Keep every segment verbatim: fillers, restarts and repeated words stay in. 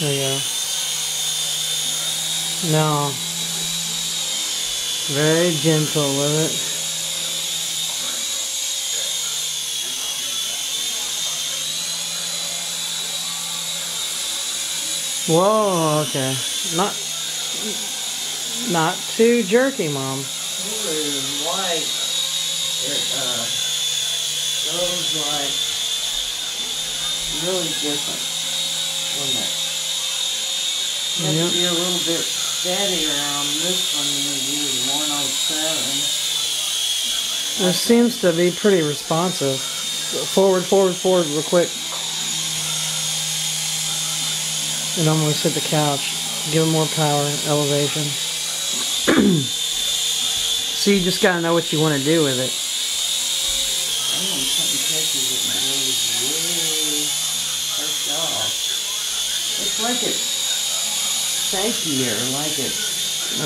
There we go. Now, very gentle with it. Whoa, okay. Not not too jerky, Mom. Blue white. It uh goes like really different from that. You have to be a little bit steady around this one than you do the one oh seven. This seems to be pretty responsive. Forward, forward, forward real quick. It almost hit the couch. Give it more power, elevation. So you just gotta know what you want to do with it. I want something catchy that goes really first off. It's like it. Shakier, like it.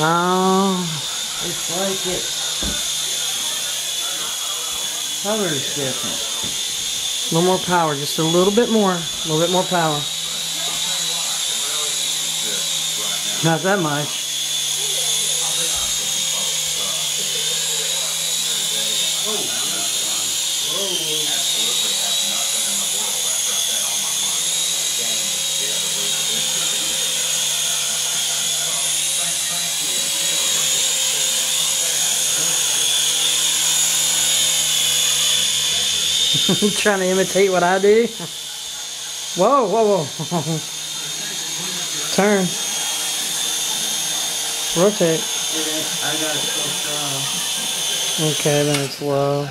Oh. It's like it. Color's different. A little more power, just a little bit more. A little bit more power. Not that much. Trying to imitate what I do. Whoa, whoa, whoa. Turn. Rotate. I got it so strong. Okay, then it's low.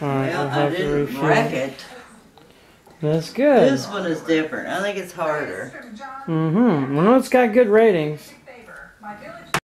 Alright, well, I'll have I didn't to refill. Wreck it. That's good. This one is different. I think it's harder. Mm-hmm. Well, it's got good ratings.